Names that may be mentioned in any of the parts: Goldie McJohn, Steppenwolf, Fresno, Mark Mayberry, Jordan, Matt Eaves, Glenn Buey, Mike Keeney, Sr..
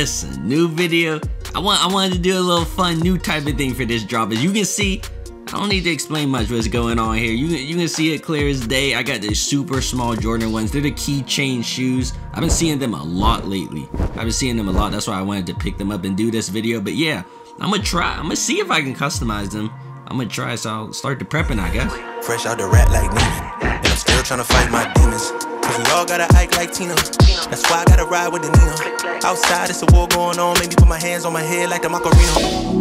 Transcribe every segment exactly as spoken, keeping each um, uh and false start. listen, new video. I want I wanted to do a little fun new type of thing for this drop. As you can see, I don't need to explain much what's going on here. You, you can see it clear as day. I got these super small Jordan ones. They're the keychain shoes. I've been seeing them a lot lately. I've been seeing them a lot. That's why I wanted to pick them up and do this video. But yeah, I'm gonna try. I'm gonna see if I can customize them. I'm gonna try, so I'll start the prepping, I guess. Fresh out the rat like me, and I'm still trying to fight my demons. Cause we all gotta act like Tina. That's why I gotta ride with the Nino. Outside, it's a war going on. Made me put my hands on my head like the Macarena.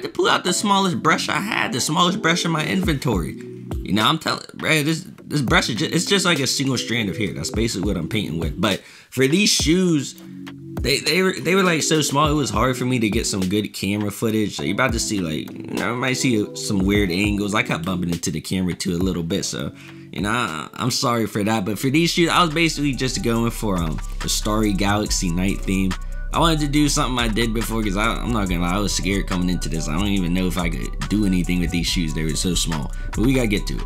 To pull out the smallest brush I had, the smallest brush in my inventory. You know, I'm telling, bro, this this brush is just, it's just like a single strand of hair. That's basically what I'm painting with. But for these shoes, they they were they were like so small. It was hard for me to get some good camera footage. So you're about to see, like, you know, I might see some weird angles. I kept bumping into the camera too a little bit. So, you know, I, I'm sorry for that. But for these shoes, I was basically just going for um the Starry Galaxy night theme. I wanted to do something I did before because I'm not gonna lie, I was scared coming into this. I don't even know if I could do anything with these shoes. They were so small, but we gotta get to it.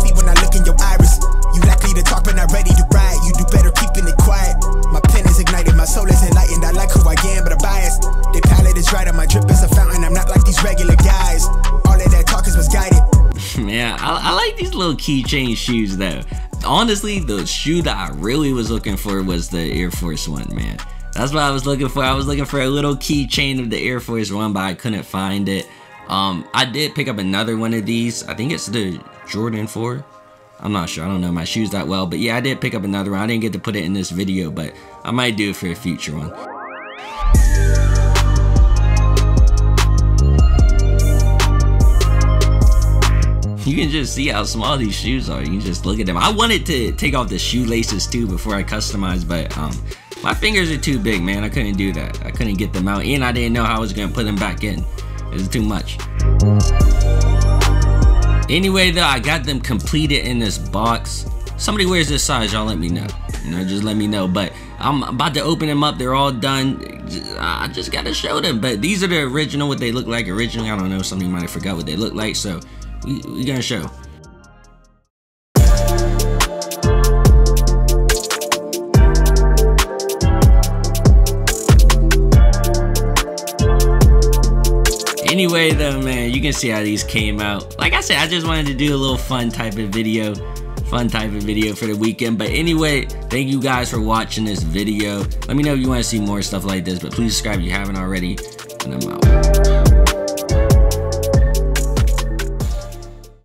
See when I look in your iris, you likely to talk but not ready to ride. You do better keeping it quiet. My pen is ignited, my soul is enlightened. I like who I am, but I'm biased. The palette is right on my drip is a fountain. I'm not like these regular guys. All of that talk is misguided. Yeah, I, I like these little keychain shoes though. Honestly, the shoe that I really was looking for was the Air Force One, man. That's what I was looking for. I was looking for a little keychain of the Air Force One, but I couldn't find it. Um, I did pick up another one of these. I think it's the Jordan four. I'm not sure. I don't know my shoes that well, but yeah, I did pick up another one. I didn't get to put it in this video, but I might do it for a future one. You can just see how small these shoes are. You can just look at them. I wanted to take off the shoelaces too before I customized, but um, my fingers are too big, man. I couldn't do that. I couldn't get them out, and I didn't know how I was gonna put them back in. It was too much. Anyway, though, I got them completed in this box. Somebody wears this size, y'all let me know. You know, just let me know. But I'm about to open them up. They're all done. I just gotta show them. But these are the original, what they look like originally. I don't know. Somebody might have forgot what they look like, so. We, we gonna show. Anyway though, man, you can see how these came out. Like I said, I just wanted to do a little fun type of video. Fun type of video for the weekend. But anyway, thank you guys for watching this video. Let me know if you want to see more stuff like this, but please subscribe if you haven't already. And I'm out.